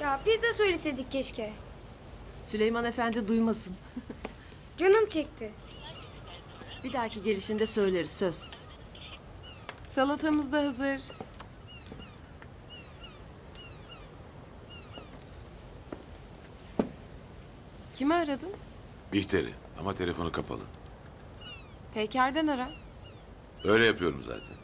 Ya biz de söyleseydik keşke. Süleyman Efendi duymasın. Canım çekti. Bir dahaki gelişinde söyleriz, söz. Salatamız da hazır. Kimi aradın? Bihter'i ama telefonu kapalı. Peyker'den ara. Öyle yapıyorum zaten.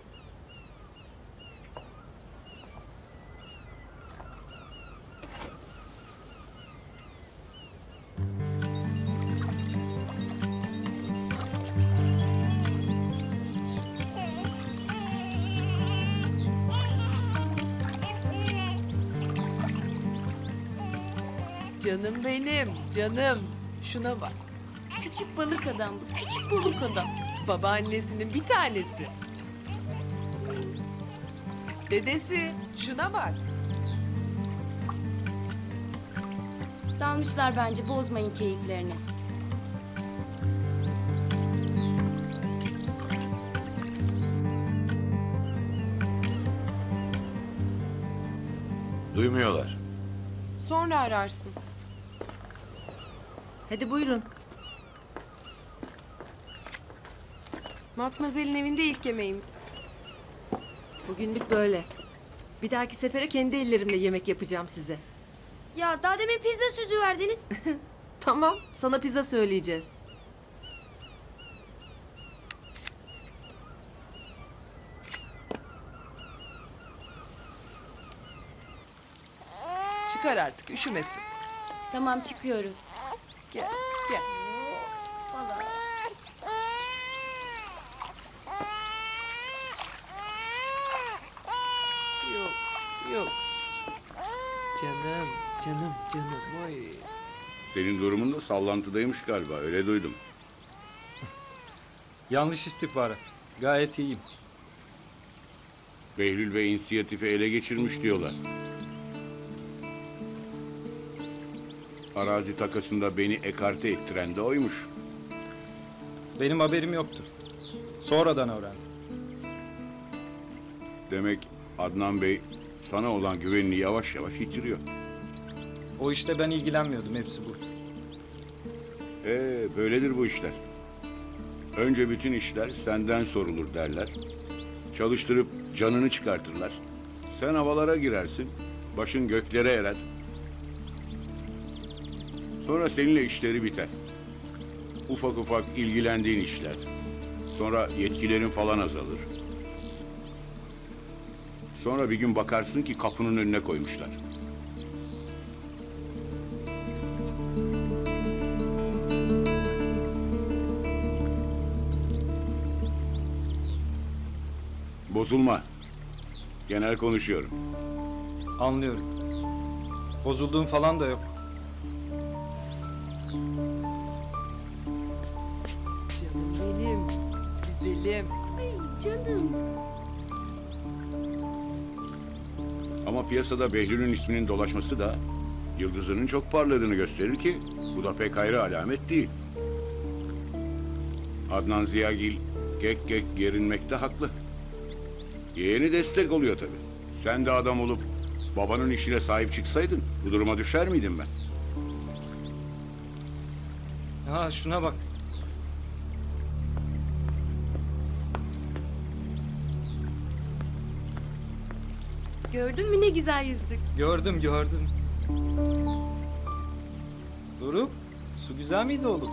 Canım benim, canım. Şuna bak. Küçük balık adam bu, küçük balık adam. Babaannesinin bir tanesi. Dedesi, şuna bak. Dalmışlar bence, bozmayın keyiflerini. Duymuyorlar. Sonra ararsın. Hadi buyurun. Matmazel'in evinde ilk yemeğimiz. Bugünlük böyle. Bir dahaki sefere kendi ellerimle yemek yapacağım size. Ya daha demin pizza sözü verdiniz. Tamam, sana pizza söyleyeceğiz. Çıkar artık, üşümesin. Tamam, çıkıyoruz. Gel, gel. Yok, yok. Canım, canım, canım. Oy. Senin durumun da sallantıdaymış galiba, öyle duydum. Yanlış istihbarat. Gayet iyiyim. Behlül Bey inisiyatifi ele geçirmiş diyorlar. Arazi takasında beni ekarte ettiren de oymuş. Benim haberim yoktu. Sonradan öğrendim. Demek Adnan Bey sana olan güvenini yavaş yavaş yitiriyor. O işte ben ilgilenmiyordum, hepsi bu. Böyledir bu işler. Önce bütün işler senden sorulur derler. Çalıştırıp canını çıkartırlar. Sen havalara girersin, başın göklere erer. Sonra seninle işleri biter. Ufak ufak ilgilendiğin işler. Sonra yetkilerin falan azalır. Sonra bir gün bakarsın ki kapının önüne koymuşlar. Bozulma. Genel konuşuyorum. Anlıyorum. Bozulduğun falan da yok. Güzelim. Ay canım. Ama piyasada Behlül'ün isminin dolaşması da Yıldız'ın çok parladığını gösterir ki bu da pek hayra alamet değil. Adnan Ziyagil gek gek gerinmekte haklı. Yeğeni destek oluyor tabii. Sen de adam olup babanın işine sahip çıksaydın bu duruma düşer miydim ben? Ha şuna bak. Gördün mü ne güzel yüzdük? Gördüm, gördüm. Doruk, su güzel miydi oğlum?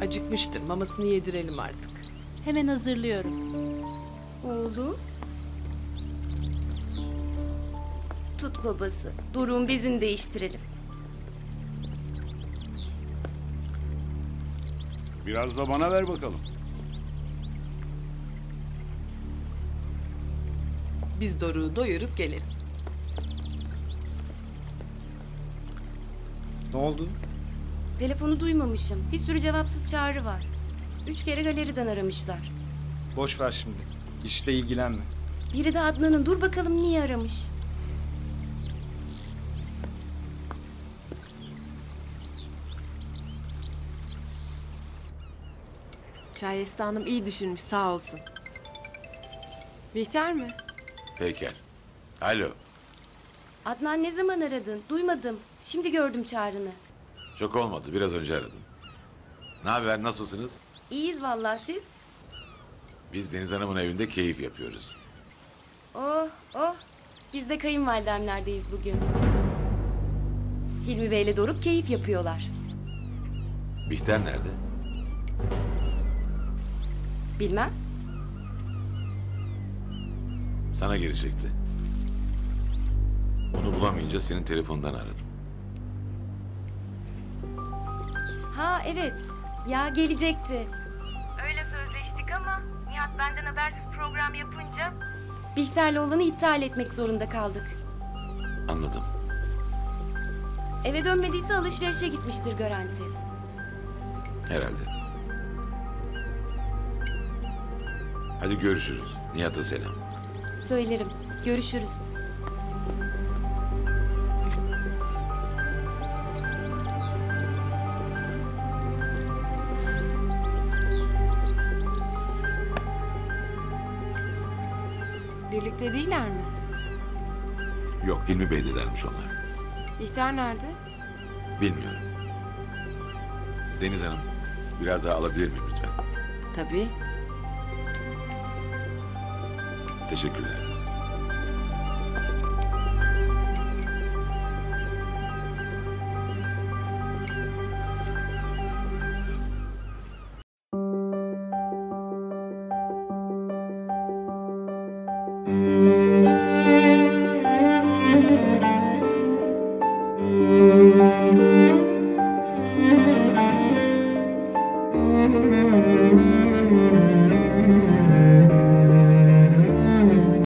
Acıkmıştır, mamasını yedirelim artık. Hemen hazırlıyorum. Oğlum. Tut babası, Doruk'un bezini değiştirelim. Biraz da bana ver bakalım. Biz Doruk'u doyurup gelelim. Ne oldu? Telefonu duymamışım. Bir sürü cevapsız çağrı var. 3 kere galeriden aramışlar. Boş ver şimdi. İşle ilgilenme. Biri de Adnan'ın. Dur bakalım niye aramış? Şayeste Hanım iyi düşünmüş, sağ olsun. Bihter mi? Peyker. Alo. Adnan ne zaman aradın? Duymadım. Şimdi gördüm çağrını. Çok olmadı. Biraz önce aradım. Ne haber? Nasılsınız? İyiyiz vallahi siz? Biz Deniz Hanım'ın evinde keyif yapıyoruz. Oh oh. Biz de kayınvalidemlerdeyiz bugün. Hilmi Bey'le Doruk keyif yapıyorlar. Bihter nerede? Bilmem. Sana gelecekti. Onu bulamayınca senin telefondan aradım. Ha evet. Ya gelecekti. Öyle sözleştik ama Nihat benden habersiz program yapınca... Bihter'le olanı iptal etmek zorunda kaldık. Anladım. Eve dönmediyse alışverişe gitmiştir garanti. Herhalde. Hadi görüşürüz. Nihat'a selam. Söylerim. Görüşürüz. Birlikte değiller mi? Yok, Hilmi Bey'delermiş onlar. Bihter nerede? Bilmiyorum. Deniz Hanım, biraz daha alabilir miyim lütfen? Tabii. Teşekkürler.